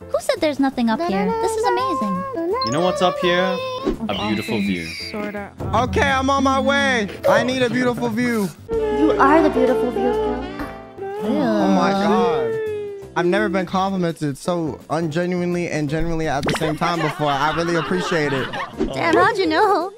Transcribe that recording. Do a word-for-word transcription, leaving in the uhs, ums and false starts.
Who said there's nothing up here? This is amazing. You know what's up here? A beautiful view. Sorta. Okay, I'm on my way. I need a beautiful view. You are the beautiful view, girl. Oh my god. I've never been complimented so ungenuinely and genuinely at the same time before. I really appreciate it. Damn, how'd you know?